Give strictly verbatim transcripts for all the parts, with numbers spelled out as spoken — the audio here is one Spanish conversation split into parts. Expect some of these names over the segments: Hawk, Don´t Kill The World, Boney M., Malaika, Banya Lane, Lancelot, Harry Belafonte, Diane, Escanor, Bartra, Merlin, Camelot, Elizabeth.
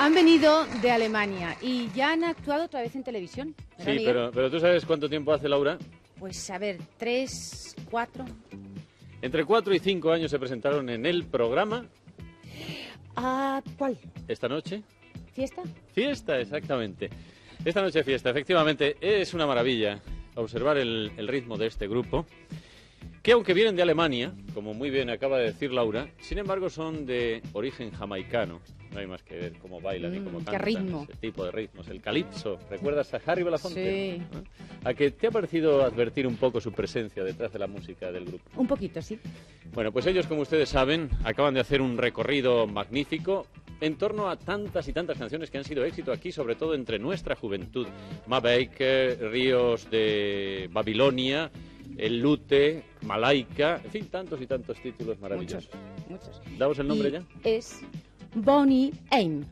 Han venido de Alemania y ya han actuado otra vez en televisión. Sí, pero, pero ¿tú sabes cuánto tiempo hace, Laura? Pues, a ver, tres, cuatro... Entre cuatro y cinco años se presentaron en el programa... Ah, ¿cuál? Esta noche. ¿Fiesta? Fiesta, exactamente. Esta noche fiesta, efectivamente. Es una maravilla observar el, el ritmo de este grupo, que aunque vienen de Alemania, como muy bien acaba de decir Laura, sin embargo son de origen jamaicano. No hay más que ver cómo bailan mm, y cómo cantan. Qué ritmo. Ese tipo de ritmos. El calipso. ¿Recuerdas a Harry Belafonte? Sí. ¿A que te ha parecido advertir un poco su presencia detrás de la música del grupo? Un poquito, sí. Bueno, pues ellos, como ustedes saben, acaban de hacer un recorrido magnífico en torno a tantas y tantas canciones que han sido éxito aquí, sobre todo entre nuestra juventud. Mabeike, Ríos de Babilonia, El Lute, Malaika, en fin, tantos y tantos títulos maravillosos. Muchos, muchos. ¿Damos el nombre y ya? Es... Boney M.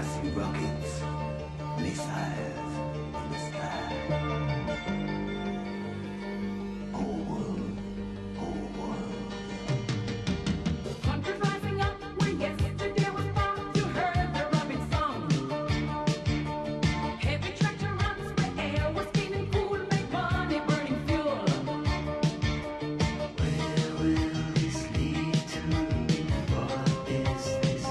I see rockets, missiles in the sky. Whole world, whole world. Country's rising up when yesterday was born. You heard the robin song. Heavy tractor runs where air was clean and cool, make money burning fuel. Where will this lead to? What is this?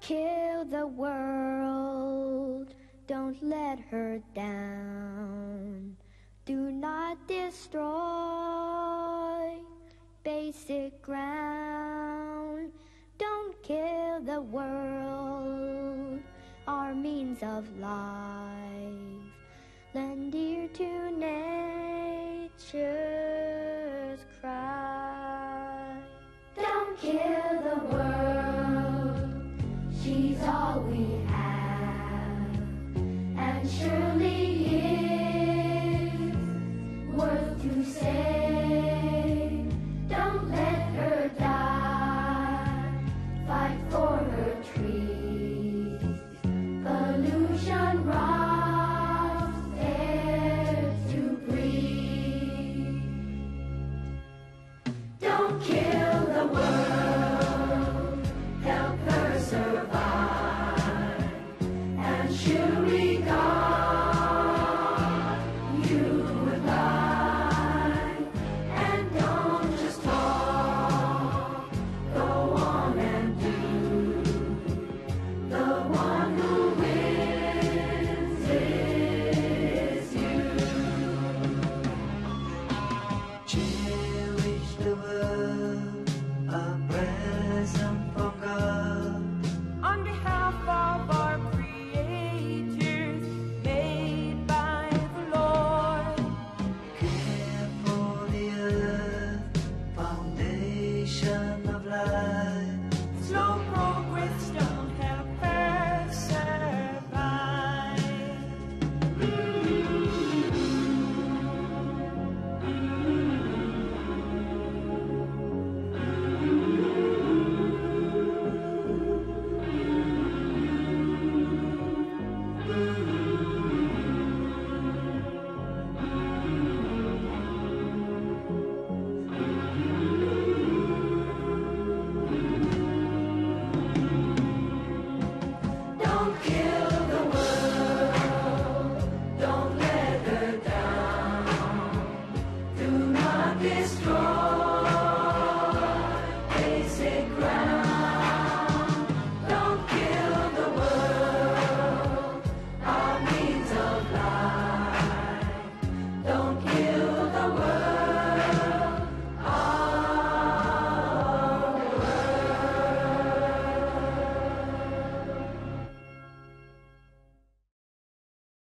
Kill the world, don't let her down. Do not destroy basic ground. Don't kill the world, our means of life.